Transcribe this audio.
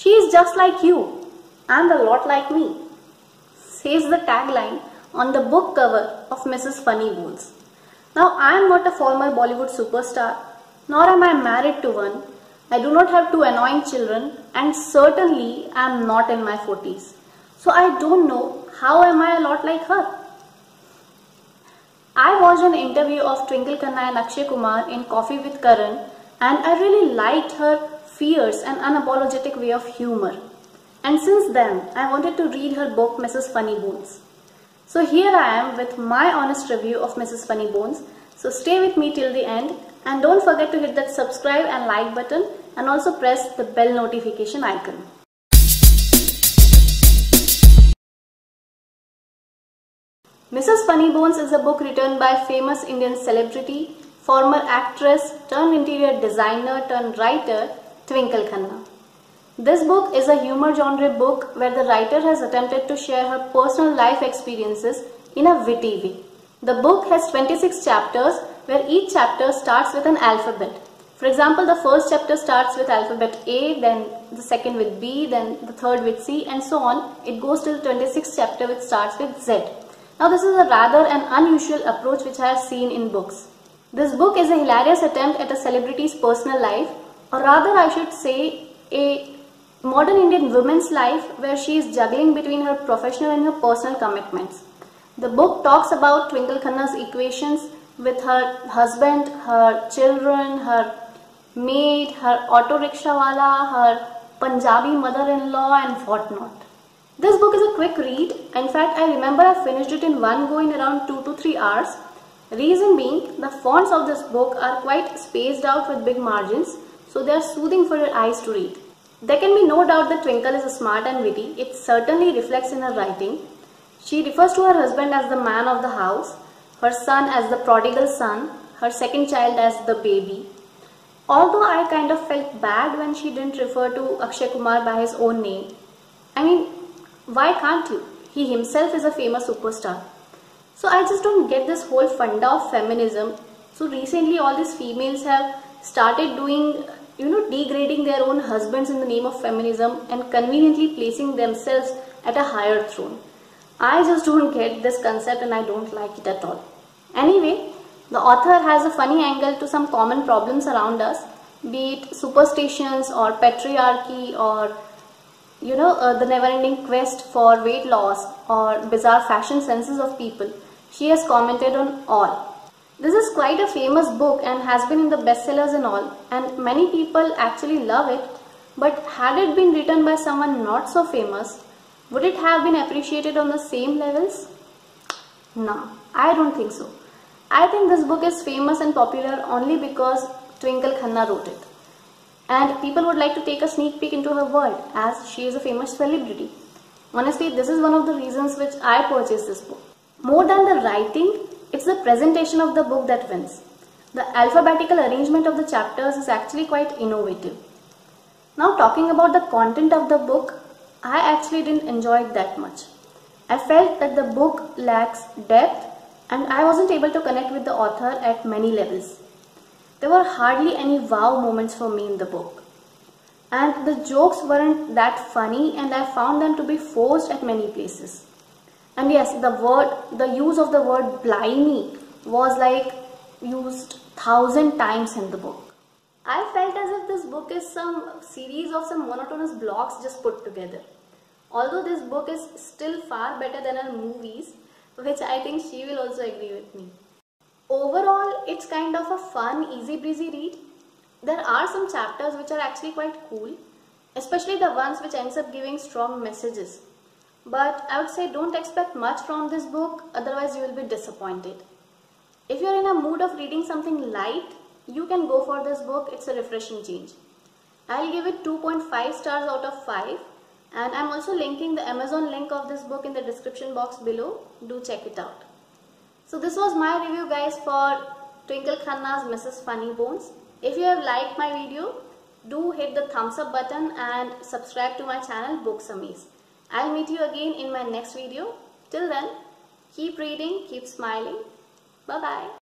She is just like you and a lot like me, says the tagline on the book cover of Mrs. FunnyBones. Now, I am not a former Bollywood superstar, nor am I married to one. I do not have two annoying children, and certainly I am not in my 40s. So I don't know how am I a lot like her. I watched an interview of Twinkle Khanna and Akshay Kumar in Koffee with Karan, and I really liked her fierce and unapologetic way of humor. And since then, I wanted to read her book Mrs. FunnyBones. So here I am with my honest review of Mrs. FunnyBones. So stay with me till the end and don't forget to hit that subscribe and like button and also press the bell notification icon. Mrs. FunnyBones is a book written by famous Indian celebrity, former actress turned interior designer turned writer Twinkle Khanna. This book is a humor genre book where the writer has attempted to share her personal life experiences in a witty way. The book has 26 chapters where each chapter starts with an alphabet. For example, the first chapter starts with alphabet A, then the second with B, then the third with C, and so on. It goes till the 26th chapter which starts with Z. Now this is a rather an unusual approach which I have seen in books. This book is a hilarious attempt at a celebrity's personal life, or rather I should say a modern Indian woman's life where she is juggling between her professional and her personal commitments. The book talks about Twinkle Khanna's equations with her husband, her children, her maid, her auto rickshaw wala, her Punjabi mother-in-law and whatnot. This book is a quick read. In fact, I remember I finished it in one go in around 2 to 3 hours. Reason being, the fonts of this book are quite spaced out with big margins, so they are soothing for your eyes to read. There can be no doubt that Twinkle is smart and witty. It certainly reflects in her writing. She refers to her husband as the man of the house, her son as the prodigal son, her second child as the baby. Although I kind of felt bad when she didn't refer to Akshay Kumar by his own name. I mean, why can't you? He himself is a famous superstar. So I just don't get this whole funda of feminism. So recently all these females have started doing degrading their own husbands in the name of feminism and conveniently placing themselves at a higher throne. I just don't get this concept and I don't like it at all. Anyway, the author has a funny angle to some common problems around us, be it superstitions or patriarchy or the never-ending quest for weight loss or bizarre fashion senses of people. She has commented on all. This is quite a famous book and has been in the bestsellers and all, and many people actually love it, but had it been written by someone not so famous, would it have been appreciated on the same levels? No, I don't think so. I think this book is famous and popular only because Twinkle Khanna wrote it. And people would like to take a sneak peek into her world as she is a famous celebrity. Honestly, this is one of the reasons which I purchased this book. More than the writing, it's the presentation of the book that wins. The alphabetical arrangement of the chapters is actually quite innovative. Now talking about the content of the book, I actually didn't enjoy it that much. I felt that the book lacks depth and I wasn't able to connect with the author at many levels. There were hardly any wow moments for me in the book. And the jokes weren't that funny and I found them to be forced at many places. And yes, the use of the word blimey was like used 1,000 times in the book. I felt as if this book is some series of some monotonous blocks just put together. Although this book is still far better than her movies, which I think she will also agree with me. Overall, it's kind of a fun, easy breezy read. There are some chapters which are actually quite cool, especially the ones which ends up giving strong messages. But I would say don't expect much from this book, otherwise you will be disappointed. If you are in a mood of reading something light, you can go for this book, it's a refreshing change. I'll give it 2.5 stars out of 5 and I'm also linking the Amazon link of this book in the description box below, do check it out. So this was my review guys for Twinkle Khanna's Mrs. FunnyBones. If you have liked my video, do hit the thumbs up button and subscribe to my channel Books Amaze. I'll meet you again in my next video. Till then, keep reading, keep smiling. Bye-bye.